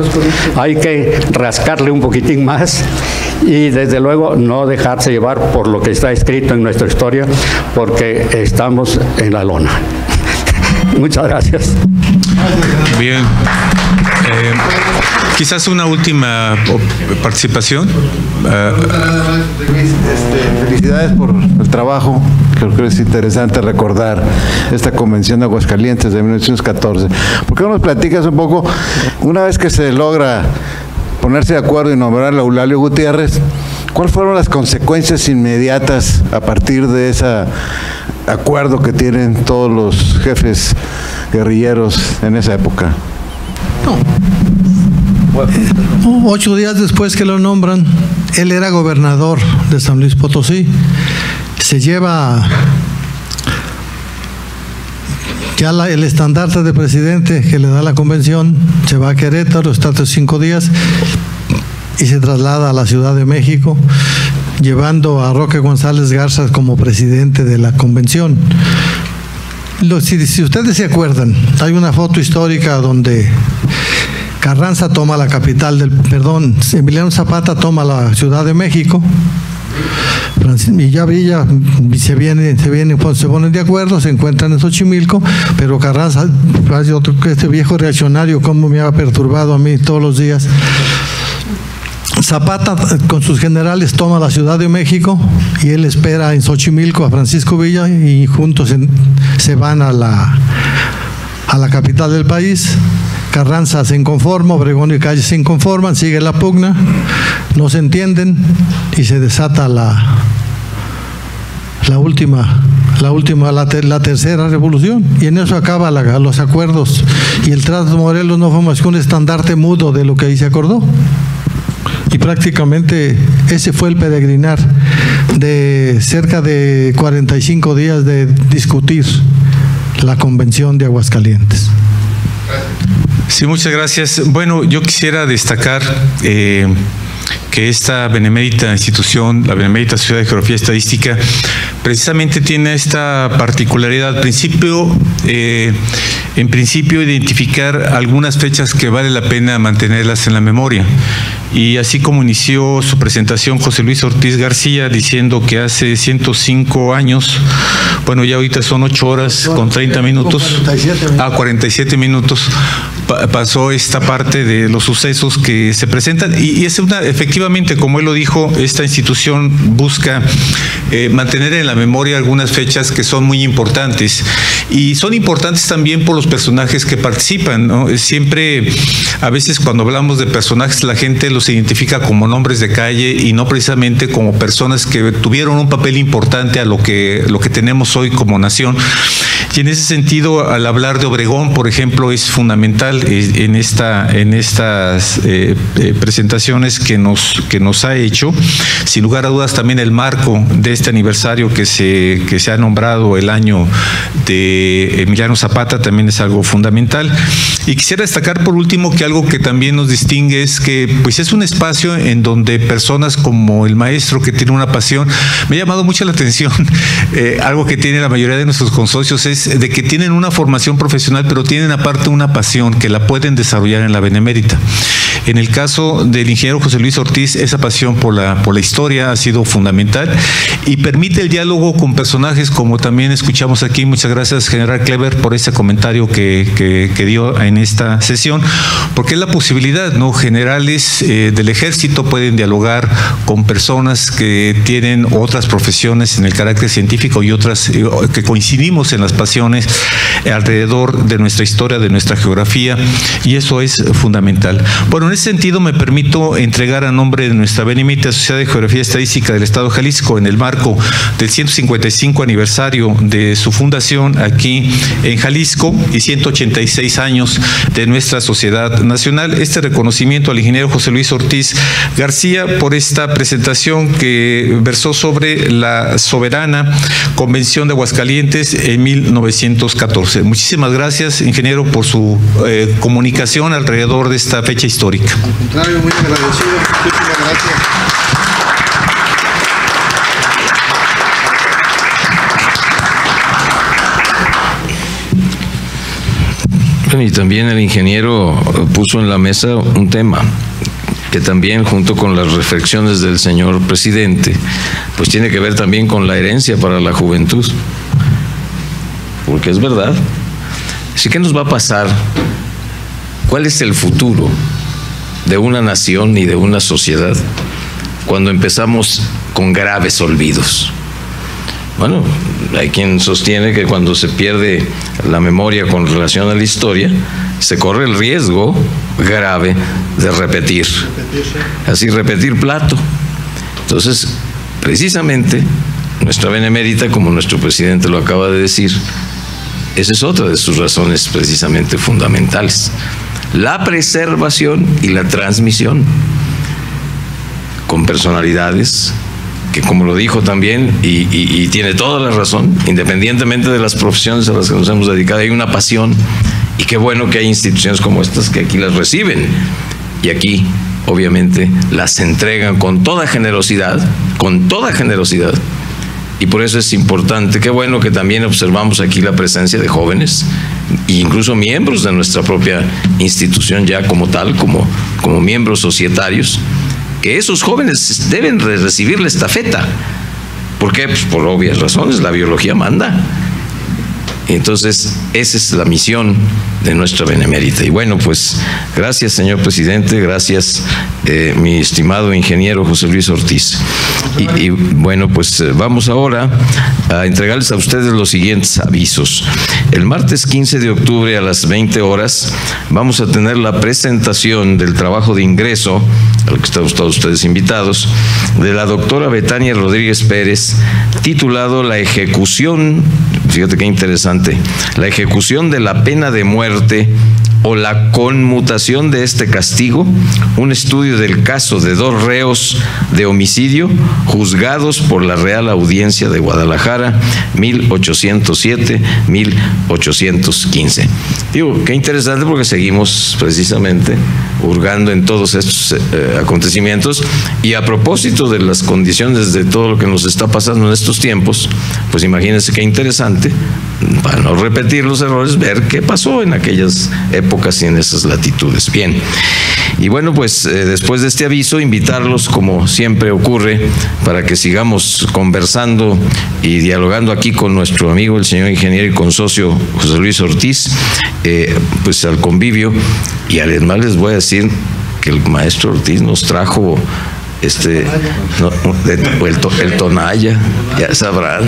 Hay que rascarle un poquitín más y desde luego no dejarse llevar por lo que está escrito en nuestra historia, porque estamos en la lona. Muchas gracias. Bien. Quizás una última participación. Felicidades por el trabajo. Creo que es interesante recordar esta convención de Aguascalientes de 1914. ¿Por qué no nos platicas un poco, una vez que se logra ponerse de acuerdo y nombrar a Eulalio Gutiérrez, cuáles fueron las consecuencias inmediatas a partir de ese acuerdo que tienen todos los jefes guerrilleros en esa época? No. 8 días después que lo nombran, él era gobernador de San Luis Potosí. Se lleva ya el estandarte de presidente que le da la convención, se va a Querétaro, está 5 días y se traslada a la Ciudad de México, llevando a Roque González Garza como presidente de la convención. Si ustedes se acuerdan, hay una foto histórica donde Carranza toma la capital del, perdón, Emiliano Zapata toma la Ciudad de México, y ya Villa se ponen de acuerdo, se encuentran en Xochimilco, pero Carranza, este viejo reaccionario, cómo me ha perturbado a mí todos los días. Zapata con sus generales toma la Ciudad de México y él espera en Xochimilco a Francisco Villa y juntos se van a la capital del país. Carranza se inconforma, Obregón y Calle se inconforman, sigue la pugna, no se entienden y se desata la tercera revolución, y en eso acaba los acuerdos, y el Teatro Morelos no fue más que un estandarte mudo de lo que ahí se acordó. Y prácticamente ese fue el peregrinar de cerca de 45 días de discutir la Convención de Aguascalientes. Sí, muchas gracias. Bueno, yo quisiera destacar que esta benemérita institución, la Benemérita Sociedad de Geografía y Estadística, precisamente tiene esta particularidad. En principio, identificar algunas fechas que vale la pena mantenerlas en la memoria. Y así como inició su presentación José Luis Ortiz García diciendo que hace 105 años, bueno, ya ahorita son 8 horas con 30 minutos, a 47 minutos pasó esta parte de los sucesos que se presentan, y es una, efectivamente, como él lo dijo, esta institución busca mantener en la memoria algunas fechas que son muy importantes, y son importantes también por los personajes que participan, ¿no? Siempre, a veces cuando hablamos de personajes, la gente los se identifica como nombres de calle y no precisamente como personas que tuvieron un papel importante a lo que tenemos hoy como nación. Y en ese sentido, al hablar de Obregón, por ejemplo, es fundamental en estas presentaciones que nos ha hecho. Sin lugar a dudas, también el marco de este aniversario que se ha nombrado el año de Emiliano Zapata también es algo fundamental. Y quisiera destacar por último que algo que también nos distingue es que, pues, es un espacio en donde personas como el maestro, que tiene una pasión, me ha llamado mucho la atención, algo que tiene la mayoría de nuestros consocios es de que tienen una formación profesional, pero tienen aparte una pasión que la pueden desarrollar en la Benemérita. En el caso del ingeniero José Luis Ortiz, esa pasión por la historia ha sido fundamental y permite el diálogo con personajes como también escuchamos aquí. Muchas gracias, general Clever, por ese comentario que dio en esta sesión, porque es la posibilidad, ¿no? Generales del ejército pueden dialogar con personas que tienen otras profesiones en el carácter científico y otras que coincidimos en las pasiones alrededor de nuestra historia, de nuestra geografía, y eso es fundamental. Bueno, en ese sentido me permito entregar a nombre de nuestra Benemérita Sociedad de Geografía y Estadística del Estado de Jalisco, en el marco del 155 aniversario de su fundación aquí en Jalisco y 186 años de nuestra sociedad nacional, este reconocimiento al ingeniero José Luis Ortiz García por esta presentación que versó sobre la Soberana Convención de Aguascalientes en 1914. Muchísimas gracias, ingeniero, por su comunicación alrededor de esta fecha histórica. Al contrario, muy agradecido. Muchísimas gracias. Y también el ingeniero puso en la mesa un tema que también, junto con las reflexiones del señor presidente, pues tiene que ver también con la herencia para la juventud, porque es verdad. Así que, ¿qué nos va a pasar? ¿Cuál es el futuro de una nación y de una sociedad cuando empezamos con graves olvidos? Bueno, hay quien sostiene que cuando se pierde la memoria con relación a la historia, se corre el riesgo grave de repetir. Así, repetir plato. Entonces, precisamente, nuestra benemérita, como nuestro presidente lo acaba de decir, esa es otra de sus razones precisamente fundamentales. La preservación y la transmisión con personalidades que, como lo dijo también, y tiene toda la razón, independientemente de las profesiones a las que nos hemos dedicado, hay una pasión, y qué bueno que hay instituciones como estas que aquí las reciben, y aquí obviamente las entregan con toda generosidad, y por eso es importante. Qué bueno que también observamos aquí la presencia de jóvenes, e incluso miembros de nuestra propia institución ya como tal, como miembros societarios, que esos jóvenes deben recibir la estafeta. ¿Por qué? Pues por obvias razones, la biología manda. Entonces, esa es la misión de nuestra benemérita. Y bueno, pues, gracias, señor presidente, gracias, mi estimado ingeniero José Luis Ortiz. Y bueno, pues, vamos ahora a entregarles a ustedes los siguientes avisos. El martes 15 de octubre a las 20 horas vamos a tener la presentación del trabajo de ingreso, al que están todos ustedes invitados, de la doctora Betania Rodríguez Pérez, titulado La ejecución, fíjate qué interesante, la ejecución de la pena de muerte o la conmutación de este castigo, un estudio del caso de dos reos de homicidio juzgados por la Real Audiencia de Guadalajara, 1807-1815. Digo, qué interesante, porque seguimos precisamente hurgando en todos estos acontecimientos, y a propósito de las condiciones de todo lo que nos está pasando en estos tiempos, pues imagínense qué interesante, para no repetir los errores, ver qué pasó en aquellas épocas y en esas latitudes. Bien, y bueno, pues después de este aviso, invitarlos, como siempre ocurre, para que sigamos conversando y dialogando aquí con nuestro amigo, el señor ingeniero y consocio José Luis Ortiz, pues al convivio. Y además les voy a decir que el maestro Ortiz nos trajo el tonalla, ya sabrán.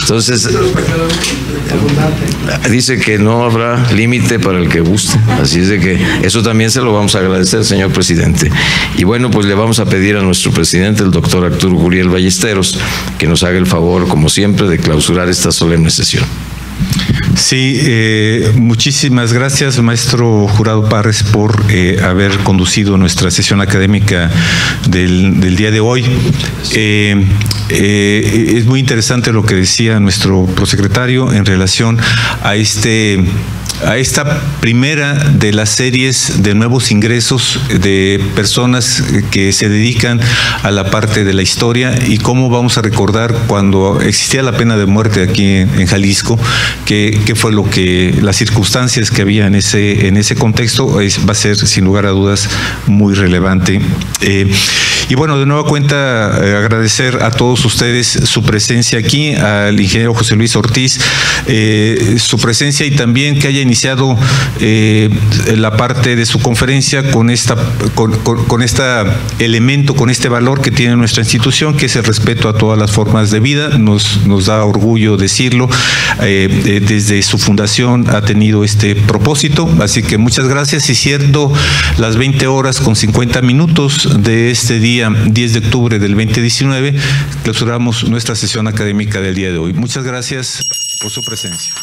Entonces, dice que no habrá límite para el que guste, así es de que eso también se lo vamos a agradecer, señor presidente. Y bueno, pues le vamos a pedir a nuestro presidente, el doctor Arturo Curiel Ballesteros, que nos haga el favor, como siempre, de clausurar esta solemne sesión. Sí, muchísimas gracias, maestro Jurado Parres, por haber conducido nuestra sesión académica del día de hoy. Es muy interesante lo que decía nuestro prosecretario en relación a esta primera de las series de nuevos ingresos de personas que se dedican a la parte de la historia, y cómo vamos a recordar cuando existía la pena de muerte aquí en Jalisco, qué fue lo que, las circunstancias que había en ese contexto. Va a ser, sin lugar a dudas, muy relevante. Y bueno, de nueva cuenta, agradecer a todos ustedes su presencia aquí, al ingeniero José Luis Ortiz, su presencia, y también que haya iniciado la parte de su conferencia con este valor que tiene nuestra institución, que es el respeto a todas las formas de vida. Nos da orgullo decirlo, desde su fundación ha tenido este propósito, así que muchas gracias. Y siendo las 20:50 de este día 10 de octubre del 2019, clausuramos nuestra sesión académica del día de hoy. Muchas gracias por su presencia.